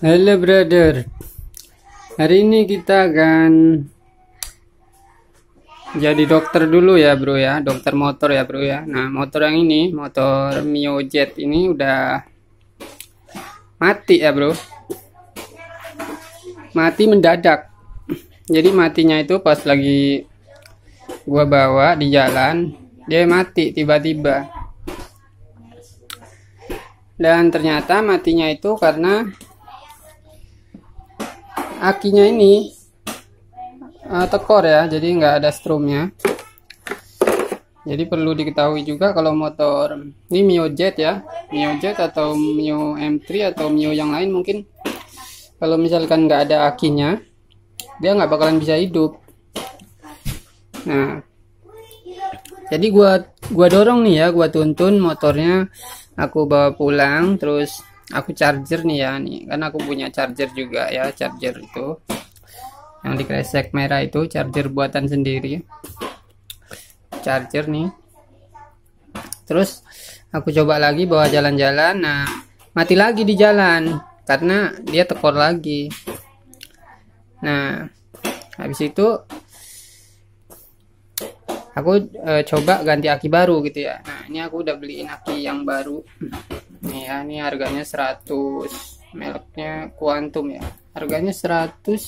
Halo brother, hari ini kita akan jadi dokter dulu ya bro ya, dokter motor ya bro ya. Nah motor yang ini, motor Mio Jet ini udah mati ya bro, mati mendadak. Jadi matinya itu pas lagi gua bawa di jalan, dia mati tiba-tiba. Dan ternyata matinya itu karena akinya ini tekor ya, jadi nggak ada strumnya. Jadi perlu diketahui juga kalau motor ini Mio Jet ya, Mio Jet atau Mio M3 atau Mio yang lain mungkin, kalau misalkan nggak ada akinya dia nggak bakalan bisa hidup. Nah jadi gua dorong nih ya, gua tuntun motornya. Aku bawa pulang, terus aku charger nih ya, nih karena aku punya charger juga ya, charger itu yang di kresek merah itu charger buatan sendiri, charger nih. Terus aku coba lagi bawa jalan-jalan, nah mati lagi di jalan karena dia tekor lagi. Nah habis itu aku coba ganti aki baru gitu ya. Nah ini aku udah beliin aki yang baru nih ya, ini harganya 100, mereknya Quantum ya, harganya 175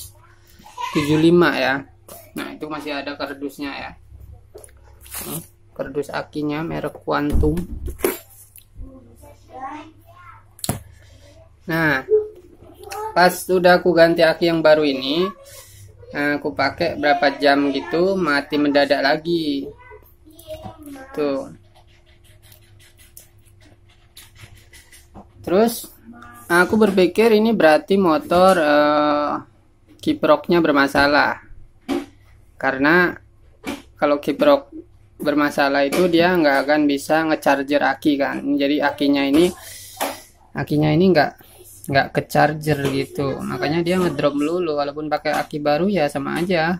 ya. Nah itu masih ada kardusnya ya, kardus akinya merek Quantum. Nah pas udah aku ganti aki yang baru ini, aku pakai berapa jam gitu mati mendadak lagi tuh. Terus aku berpikir ini berarti motor kiproknya bermasalah, karena kalau kiprok bermasalah itu dia nggak akan bisa ngecharger aki kan. Jadi akinya ini nggak ke charger gitu, makanya dia ngedrop dulu. Walaupun pakai aki baru ya sama aja,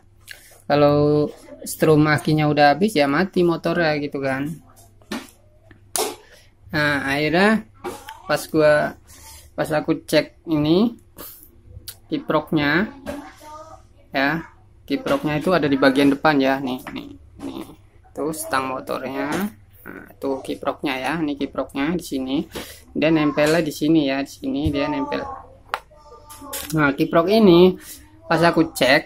kalau strum akinya udah habis ya mati motornya gitu kan. Nah akhirnya pas aku cek ini kiproknya ya, kiproknya itu ada di bagian depan ya, nih tuh stang motornya. Nah, tuh kiproknya ya, ini kiproknya di sini, dia nempelnya di sini ya, di sini dia nempel. Nah kiprok ini pas aku cek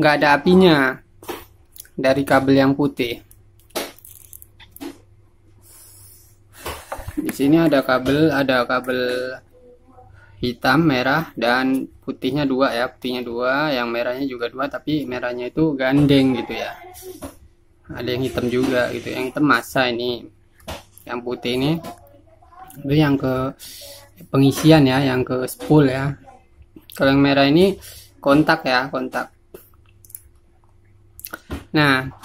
nggak ada apinya dari kabel yang putih. Di sini ada kabel hitam, merah dan putihnya dua ya, putihnya dua, yang merahnya juga dua, tapi merahnya itu gandeng gitu ya. Ada yang hitam juga gitu, yang hitam masa ini, yang putih ini itu yang ke pengisian ya, yang ke spool ya. Kalau yang merah ini kontak ya, kontak. Nah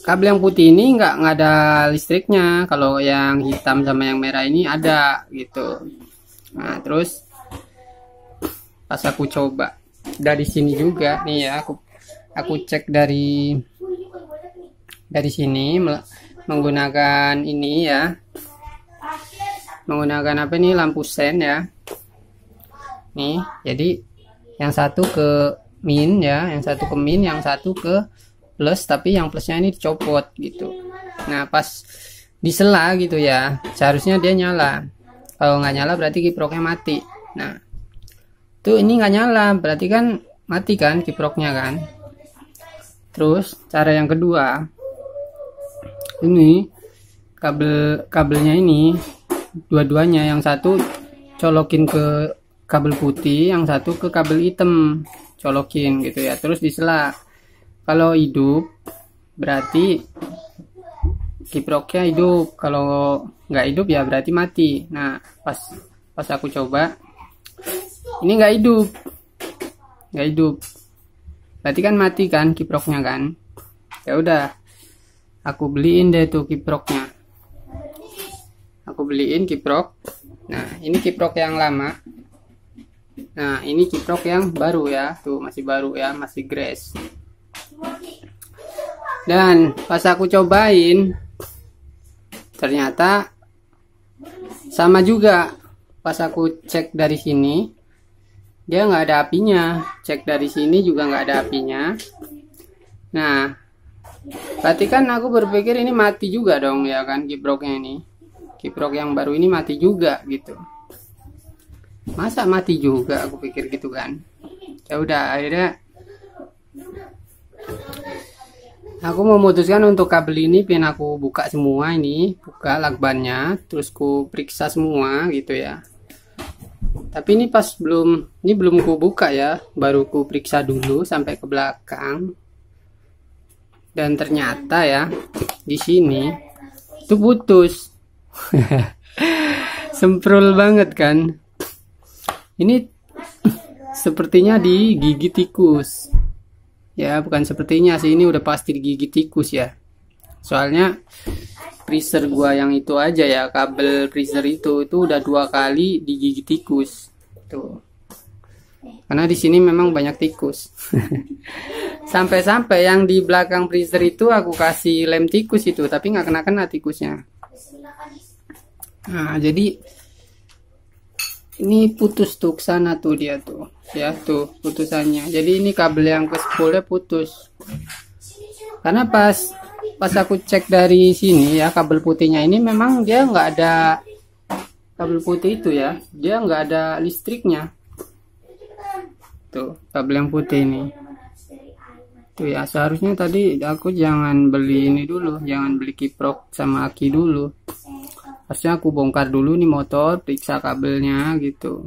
kabel yang putih ini nggak ada listriknya, kalau yang hitam sama yang merah ini ada gitu. Nah terus pas aku coba dari sini juga nih ya, aku cek dari sini menggunakan ini ya, menggunakan apa nih, lampu sen ya nih. Jadi yang satu ke min ya, yang satu ke min, yang satu ke plus, tapi yang plusnya ini dicopot gitu. Nah pas disela gitu ya, seharusnya dia nyala. Kalau nggak nyala berarti kiproknya mati. Nah tuh ini nggak nyala berarti kan mati kan kiproknya kan. Terus cara yang kedua, ini kabelnya ini dua-duanya, yang satu colokin ke kabel putih, yang satu ke kabel hitam, colokin gitu ya, terus disela. Kalau hidup berarti kiproknya hidup, kalau nggak hidup ya berarti mati. Nah pas aku coba ini nggak hidup berarti kan mati kan kiproknya kan. Ya udah aku beliin deh tuh kiproknya, aku beliin kiprok. Nah ini kiprok yang lama, nah ini kiprok yang baru ya, tuh masih baru ya, masih grass. Dan pas aku cobain ternyata sama juga Pas aku cek dari sini, dia nggak ada apinya. Cek dari sini juga nggak ada apinya. Nah, berarti kan aku berpikir ini mati juga dong ya kan, kiproknya ini. Kiprok yang baru ini mati juga gitu. Masa mati juga, aku pikir gitu kan. Ya udah, akhirnya aku memutuskan untuk kabel ini pin aku buka semua ini, buka lakbannya, terus ku periksa semua gitu ya. Tapi ini pas belum, ini belum ku buka ya, baru ku periksa dulu sampai ke belakang. Dan ternyata ya di sini itu putus. Semprul banget kan? Ini sepertinya digigit tikus. Ya bukan sepertinya sih, ini udah pasti digigit tikus ya, soalnya freezer gua yang itu aja ya, kabel freezer itu udah 2 kali digigit tikus tuh, karena di sini memang banyak tikus. Sampai-sampai yang di belakang freezer itu aku kasih lem tikus itu, tapi nggak kena-kena tikusnya. Nah jadi ini putus tuh kesana tuh dia tuh ya, tuh putusannya. Jadi ini kabel yang ke 10 putus, karena pas aku cek dari sini ya, kabel putihnya ini memang dia nggak ada, kabel putih itu ya dia nggak ada listriknya tuh, kabel yang putih ini tuh ya. Seharusnya tadi aku jangan beli ini dulu, jangan beli kiprok sama aki dulu. Harusnya aku bongkar dulu nih motor, periksa kabelnya gitu.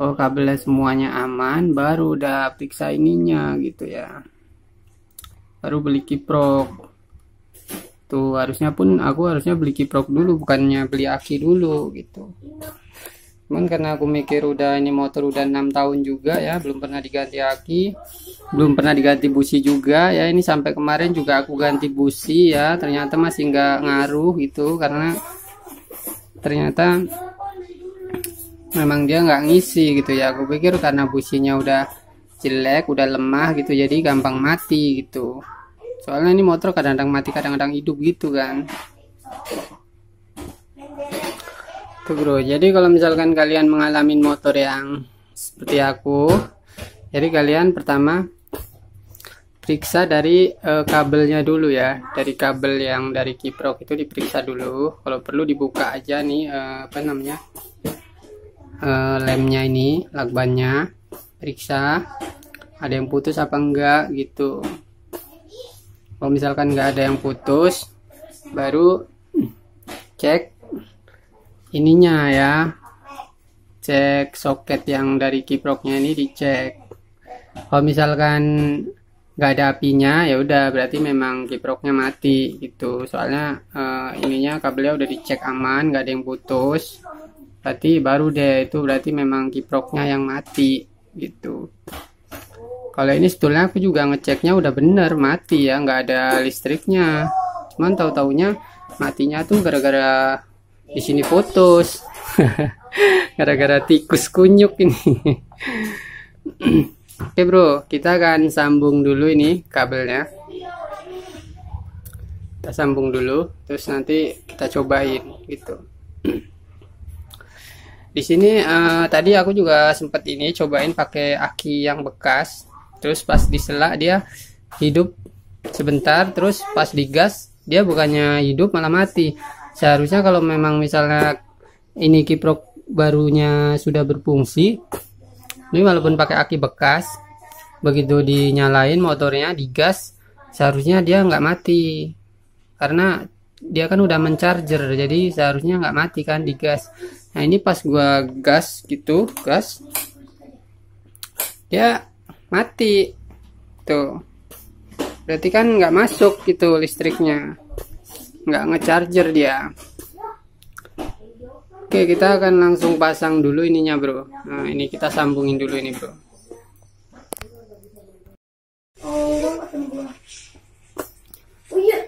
Oh kabelnya semuanya aman, baru udah periksa ininya gitu ya. Baru beli kiprok. Tuh harusnya pun aku harusnya beli kiprok dulu, bukannya beli aki dulu gitu. Cuman karena aku mikir udah ini motor udah 6 tahun juga ya, belum pernah diganti aki, belum pernah diganti busi juga ya. Ini sampai kemarin juga aku ganti busi ya, ternyata masih nggak ngaruh gitu, karena ternyata memang dia nggak ngisi gitu ya. Aku pikir karena businya udah jelek, udah lemah gitu, jadi gampang mati gitu. Soalnya ini motor kadang-kadang mati, kadang-kadang hidup gitu kan tuh bro. Jadi kalau misalkan kalian mengalami motor yang seperti aku, jadi kalian pertama periksa dari kabelnya dulu ya, dari kabel yang dari kiprok itu diperiksa dulu. Kalau perlu dibuka aja nih lemnya ini, lakbannya, periksa ada yang putus apa enggak gitu. Kalau misalkan enggak ada yang putus, baru cek ininya ya, cek soket yang dari kiproknya ini dicek. Kalau misalkan nggak ada apinya ya udah, berarti memang kiproknya mati gitu. Soalnya ininya kabelnya udah dicek aman, nggak ada yang putus, berarti baru deh itu berarti memang kiproknya yang mati gitu. Kalau ini sebetulnya aku juga ngeceknya udah bener mati ya, nggak ada listriknya, cuman tahu-taunya matinya tuh gara-gara di sini putus. Gara-gara tikus kunyuk ini. Oke bro, kita akan sambung dulu ini kabelnya, kita sambung dulu, terus nanti kita cobain gitu. Di sini tadi aku juga sempet ini cobain pakai aki yang bekas, terus pas disela dia hidup sebentar, terus pas digas dia bukannya hidup malah mati. Seharusnya kalau memang misalnya ini kiprok barunya sudah berfungsi, ini walaupun pakai aki bekas, begitu dinyalain motornya, digas, seharusnya dia nggak mati, karena dia kan udah mencarger, jadi seharusnya nggak mati kan digas. Nah ini pas gua gas gitu, gas, dia mati tuh, berarti kan nggak masuk gitu listriknya, nggak ngecharger dia. Oke, kita akan langsung pasang dulu ininya bro. Nah, ini kita sambungin dulu ini bro.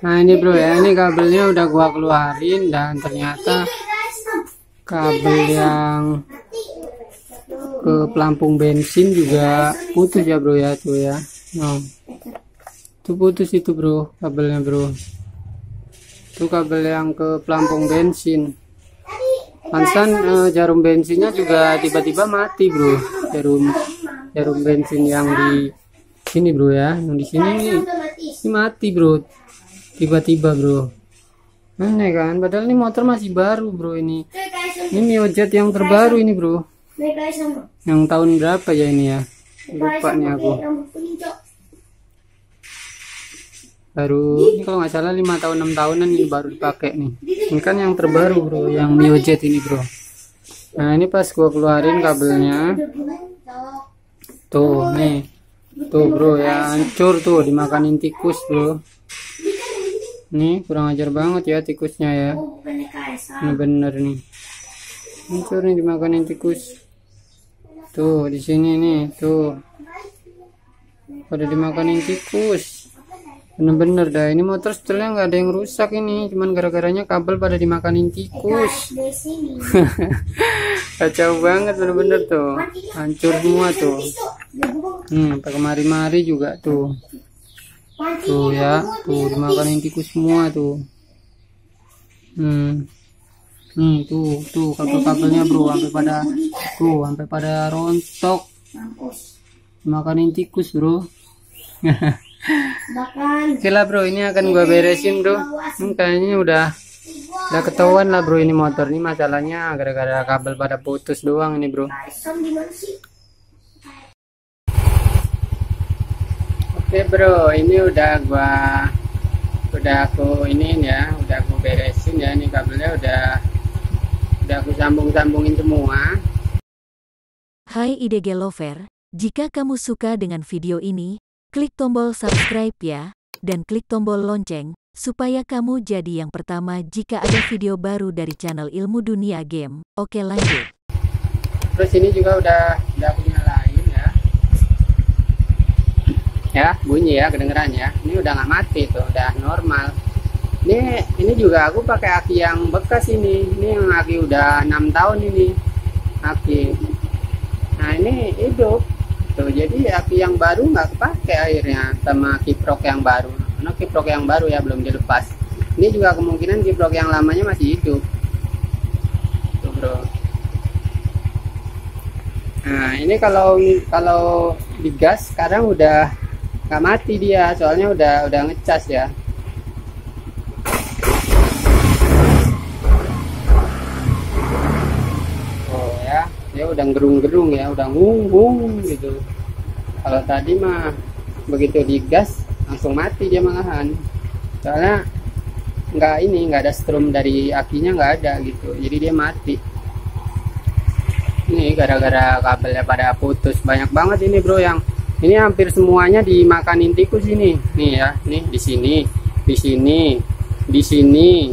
Nah ini bro ya, ini kabelnya udah gua keluarin, dan ternyata kabel yang ke pelampung bensin juga putus ya bro ya, tuh ya. Nah, itu putus itu bro, kabelnya bro. Itu kabel yang ke pelampung bensin. Pantesan jarum bensinnya juga tiba-tiba mati, bro. Jarum bensin yang di sini, bro, ya. Yang di sini ini mati, bro. Tiba-tiba, bro. Aneh kan? Padahal ini motor masih baru, bro, ini. Ini Mio Jet yang terbaru ini, bro. Yang tahun berapa ya ini ya? Lupa nih aku. Baru ini kalau nggak salah 5 tahun 6 tahunan ini baru dipakai nih. Ini kan yang terbaru, bro, yang Mio Jet ini, bro. Nah, ini pas gua keluarin kabelnya. Tuh, nih. Tuh, bro, ya hancur tuh, dimakanin tikus, bro. Nih, kurang ajar banget ya tikusnya ya. Ini bener nih. Hancur nih, dimakanin tikus. Tuh, di sini nih, tuh. Pada dimakanin tikus. Bener-bener dah, ini motor setelahnya nggak ada yang rusak ini, cuman gara-garanya kabel pada dimakanin tikus. Kacau banget, bener-bener tuh, hancur semua tuh. Pakai mari-mari juga tuh. Tuh ya, tuh dimakanin tikus semua tuh. Tuh kabel-kabelnya, bro, sampai pada rontok. Dimakanin tikus, bro. Oke lah, bro, ini akan gua beresin, bro. Kayaknya udah ketahuan lah, bro, ini motor ini masalahnya gara-gara kabel pada putus doang ini, bro. Oke, bro, ini udah aku ini ya, udah aku beresin ya, ini kabelnya udah aku sambung-sambungin semua. Hai IDG Lover, jika kamu suka dengan video ini, klik tombol subscribe ya, dan klik tombol lonceng, supaya kamu jadi yang pertama jika ada video baru dari channel Ilmu Dunia Game. Oke, lanjut. Terus ini juga udah aku nyalain ya. Ya, bunyi ya, kedengeran ya. Ini udah nggak mati tuh, udah normal. Ini juga aku pakai aki yang bekas ini. Ini yang aki udah 6 tahun ini. Aki. Nah, ini hidup. Tuh, jadi aki yang baru nggak kepake akhirnya sama kiprok yang baru. Karena kiprok yang baru ya belum dilepas. Ini juga kemungkinan kiprok yang lamanya masih hidup. Tuh, bro. Nah, ini kalau digas sekarang udah nggak mati dia, soalnya udah ngecas ya. Dia udah gerung-gerung ya, udah ngung-ngung gitu. Kalau tadi mah begitu digas langsung mati dia malahan. Soalnya nggak ada strum dari akinya, nggak ada gitu. Jadi dia mati. Ini gara-gara kabelnya pada putus. Banyak banget ini, bro, yang ini hampir semuanya dimakanin tikus ini. Nih ya, nih di sini, di sini, di sini.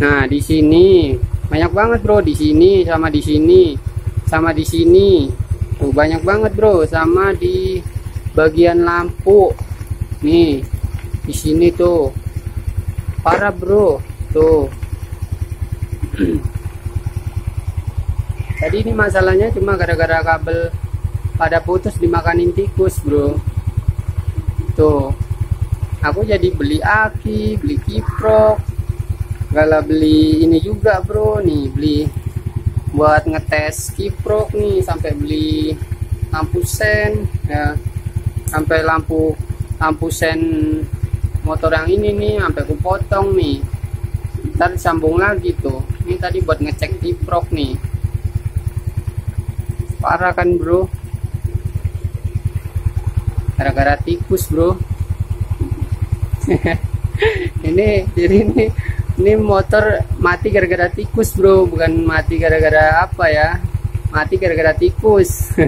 Nah, di sini banyak banget, bro, di sini sama di sini. Sama di sini tuh banyak banget, bro, sama di bagian lampu nih, di sini tuh parah, bro. Tuh tadi ini masalahnya cuma gara-gara kabel pada putus dimakanin tikus, bro. Tuh aku jadi beli aki, beli kiprok, gala beli ini juga, bro, nih beli buat ngetes kiprok nih, sampai beli lampu sen ya, sampai lampu sen motor yang ini nih sampai aku potong nih, ntar sambung lagi tuh. Ini tadi buat ngecek kiprok nih, parah kan, bro, gara-gara tikus, bro. Ini motor mati gara-gara tikus, bro, bukan mati gara-gara apa ya, mati gara-gara tikus.